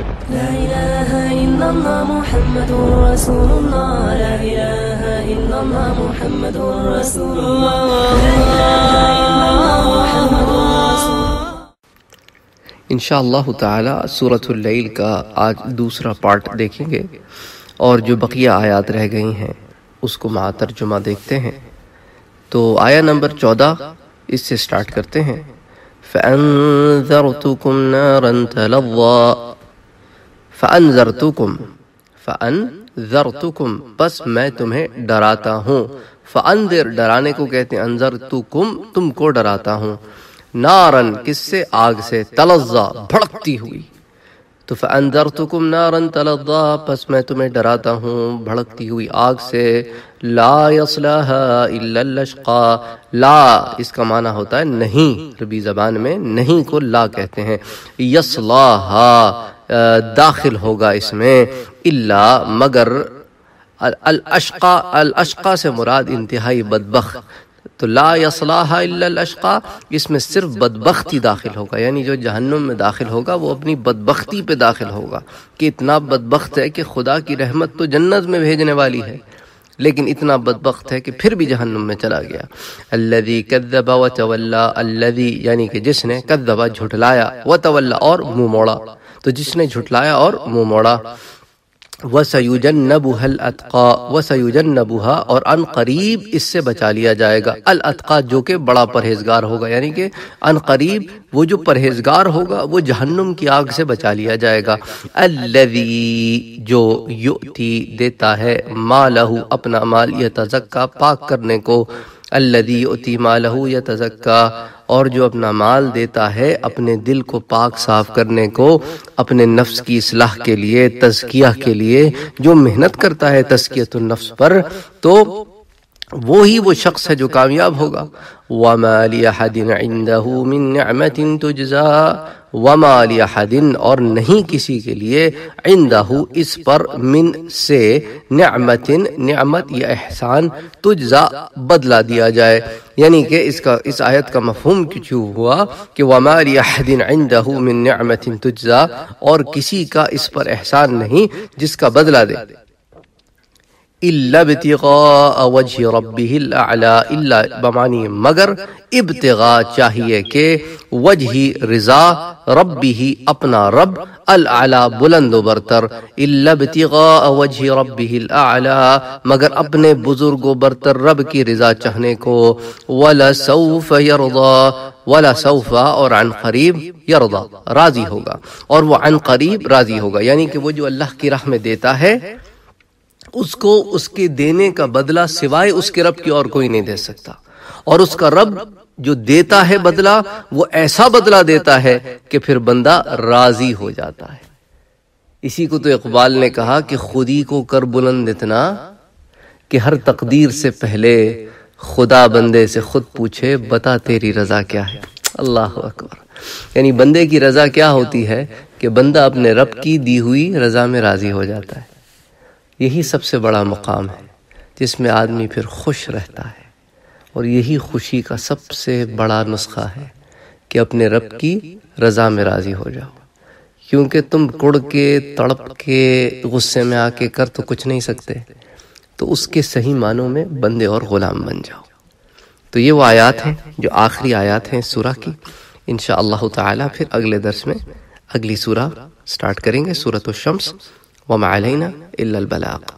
لا إله إلا الله محمد رسول الله. لا إله إلا الله محمد رسول الله. لا إله إلا الله محمد رسول الله. انشاء اللہ تعالی سورۃ اللیل کا آج دوسرا پارٹ دیکھیں گے اور جو بقیہ آیات رہ گئی ہیں اس کو مع ترجمہ دیکھتے ہیں. تو آیہ نمبر 14 اس سے سٹارٹ کرتے ہیں. فَأَنذَرْتُكُمْ نَارًا تَلَظَّىٰ فَأَنذَرْتُكُمْ بس میں تمہیں ڈراتا ہوں. فَأَنذِر ڈرانے کو کہتے ہیں، انذرتکم تم کو ڈراتا ہوں. نارن کس سے؟ آگ سے. تلظا بھڑکتی ہوئی. تو فَأَنذَرْتُكُمْ نَارًا تَلَظَّىٰ پس میں تمہیں ڈراتا ہوں بھڑکتی ہوئی آگ سے. لا يَصْلَاهَا إِلَّا الْأَشْقَىٰ. لا اس کا معنی ہوتا ہے نہیں. عربی زبان میں نہیں کو لا کہتے ہیں. يَصْلَاهَا داخل ہوگا اس میں الا مگر. الاشقا، الاشقا سے مراد انتہائی بدبخت. تو لا يصلاها الا الاشقى اس میں صرف بدبختی داخل ہوگا، یعنی جو جہنم میں داخل ہوگا وہ اپنی بدبختی پہ داخل ہوگا کہ اتنا بدبخت ہے کہ خدا کی رحمت تو جنت میں بھیجنے والی ہے لیکن اتنا بدبخت ہے کہ پھر بھی جہنم میں چلا گیا. الذي كذب وتولى، الذي یعنی کہ جس نے کذبا جھٹلایا، وتولى اور منہ موڑا، تو جس نے جھٹلایا اور منہ موڑا. وَسَيُجَنَّبُهَا الْأَتْقَىٰ، وَسَيُجَنَّبُهَا اور ان قریب اس سے بچا لیا جائے گا. الاتقا جو کہ بڑا پرہیزگار ہوگا، یعنی کہ ان قریب وہ جو پرہیزگار ہوگا وہ جہنم کی آگ سے بچا لیا جائے گا. الَّذِي جو یؤتی دیتا ہے مَالَهُ اپنا مال، یتزکا پاک کرنے کو. الَّذِي یؤتی مَالَهُ یتزکا اور جو اپنا مال دیتا ہے اپنے دل کو پاک صاف کرنے کو، اپنے نفس کی اصلاح کے لیے، تزکیہ کے لیے. جو محنت کرتا ہے تزکیۃ النفس پر تو وہی وہ شخص ہے جو کامیاب ہوگا. وَمَا لِأَحَدٍ عِندَهُ مِن نِعْمَةٍ تُجْزَىٰ، وَمَا لِأَحَدٍ اور نہیں کسی کے لیے، عِندَهُ اس پر، من سے، نعمتٍ نعمت یا احسان، تُجْزَىٰ بدلا دیا جائے. یعنی کہ اس آیت کا مفہوم کیوں ہوا کہ وَمَا لِأَحَدٍ عِندَهُ مِن نِعْمَةٍ تُجْزَىٰ اور کسی کا اس پر احسان نہیں جس کا بدلا دے. اِلَّا ابْتِغَاءَ وَجْهِ رَبِّهِ الْأَعْلَىٰ، اِلَّا بمعنی مگر، ابتغاء چاہیے کہ، وجہی رضا، ربی اپنا رب، الاعلیٰ بلند و برتر. اِلَّا ابْتِغَاءَ وَجْهِ رَبِّهِ الْأَعْلَىٰ مگر اپنے بزرگ و برتر رب کی رضا چاہنے کو. وَلَسَوْفَ يَرْضَىٰ، وَلَسَوْفَ اور عن قریب، يَرْضَىٰ راضی ہوگا اور وہ عن قریب راضی ہوگا. یعنی کہ وہ جو اللہ کی راہ میں دیتا ہے اس کو اس کے دینے کا بدلہ سوائے اس کے رب کی اور کوئی نہیں دے سکتا، اور اس کا رب جو دیتا ہے بدلہ وہ ایسا بدلہ دیتا ہے کہ پھر بندہ راضی ہو جاتا ہے. اسی کو تو اقبال نے کہا کہ خودی کو کر بلند اتنا کہ ہر تقدیر سے پہلے خدا بندے سے خود پوچھے بتا تیری رضا کیا ہے. اللہ اکبر. یعنی بندے کی رضا کیا ہوتی ہے کہ بندہ اپنے رب کی دی ہوئی رضا میں راضی ہو جاتا ہے. یہی سب سے بڑا مقام ہے جس میں آدمی پھر خوش رہتا ہے، اور یہی خوشی کا سب سے بڑا نسخہ ہے کہ اپنے رب کی رضا میں راضی ہو جاؤ. کیونکہ تم کڑ کے، تڑپ کے، غصے میں آ کے کر تو کچھ نہیں سکتے، تو اس کے صحیح معنوں میں بندے اور غلام بن جاؤ. تو یہ وہ آیات ہیں جو آخری آیات ہیں سورہ کی. انشاءاللہ تعالی پھر اگلے درس میں اگلی سورہ سٹارٹ کریں گے، سورۃ الشمس. وما علينا إلا البلاغ.